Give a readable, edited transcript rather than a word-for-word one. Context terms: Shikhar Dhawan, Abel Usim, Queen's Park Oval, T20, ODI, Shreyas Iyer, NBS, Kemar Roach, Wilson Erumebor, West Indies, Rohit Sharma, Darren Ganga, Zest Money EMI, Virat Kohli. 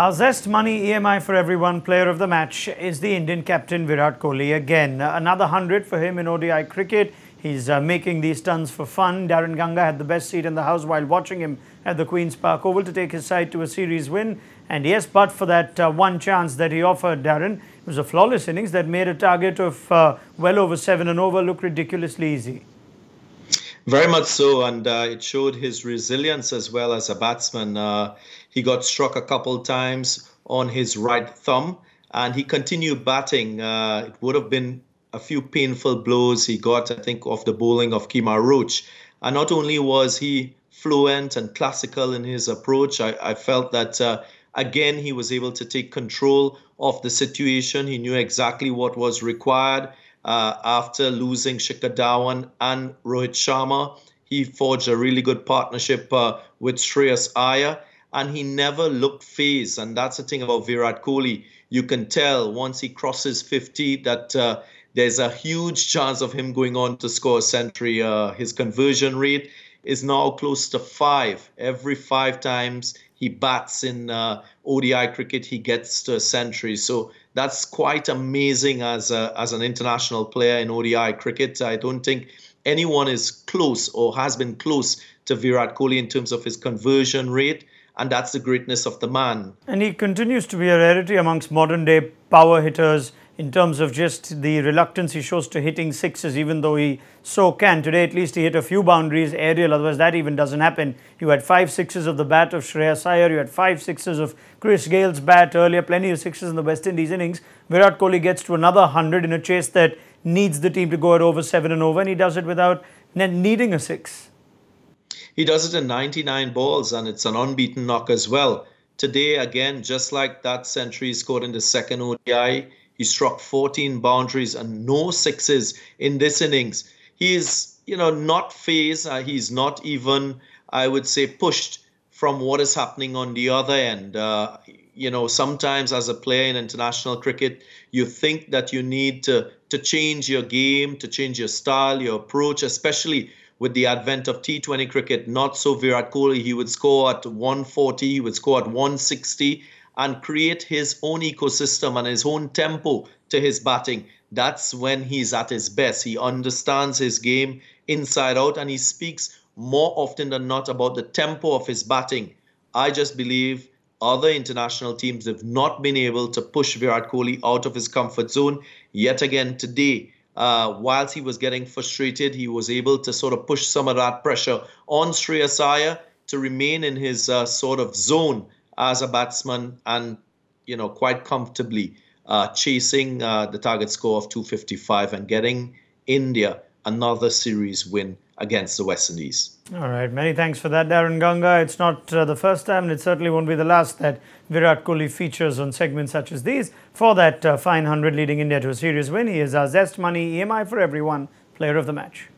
Our Zest Money EMI for everyone player of the match is the Indian captain Virat Kohli again. Another 100 for him in ODI cricket. He's making these stunts for fun. Darren Ganga had the best seat in the house while watching him at the Queen's Park Oval to take his side to a series win. And yes, but for that one chance that he offered Darren, it was a flawless innings that made a target of well over 7 and over look ridiculously easy. Very much so, and it showed his resilience as well as a batsman. He got struck a couple times on his right thumb and he continued batting. It would have been a few painful blows he got, I think, off the bowling of Kemar Roach. And not only was he fluent and classical in his approach, I felt that, again, he was able to take control of the situation. He knew exactly what was required. After losing Shikhar Dhawan and Rohit Sharma, he forged a really good partnership with Shreyas Iyer, and he never looked phased. And that's the thing about Virat Kohli. You can tell once he crosses 50 that there's a huge chance of him going on to score a century. His conversion rate is now close to 5. Every 5 times he bats in ODI cricket, he gets to a century. So that's quite amazing as an international player in ODI cricket. I don't think anyone is close or has been close to Virat Kohli in terms of his conversion rate. And that's the greatness of the man. And he continues to be a rarity amongst modern-day power hitters in terms of just the reluctance he shows to hitting sixes, even though he so can. Today, at least, he hit a few boundaries aerial, otherwise that even doesn't happen. You had 5 sixes of the bat of Shreyas Iyer, you had 5 sixes of Chris Gale's bat earlier, plenty of sixes in the West Indies innings. Virat Kohli gets to another 100 in a chase that needs the team to go at over 7 and over, and he does it without needing a 6. He does it in 99 balls, and it's an unbeaten knock as well. Today, again, just like that century he scored in the second ODI, he struck 14 boundaries and no sixes in this innings. He is, you know, not phased. He's not even, I would say, pushed from what is happening on the other end. You know, sometimes as a player in international cricket, you think that you need to change your game, to change your style, your approach, especially with the advent of T20 cricket. Not so Virat Kohli. He would score at 140, he would score at 160, and create his own ecosystem and his own tempo to his batting. That's when he's at his best. He understands his game inside out, and he speaks more often than not about the tempo of his batting. I just believe other international teams have not been able to push Virat Kohli out of his comfort zone. Yet again today, whilst he was getting frustrated, he was able to sort of push some of that pressure on Shreyas Iyer to remain in his sort of zone as a batsman, and, you know, quite comfortably chasing the target score of 255 and getting India another series win against the West Indies. All right, many thanks for that, Darren Ganga. It's not the first time, and it certainly won't be the last that Virat Kohli features on segments such as these. For that fine 100 leading India to a series win, he is our Zest Money EMI for everyone player of the match.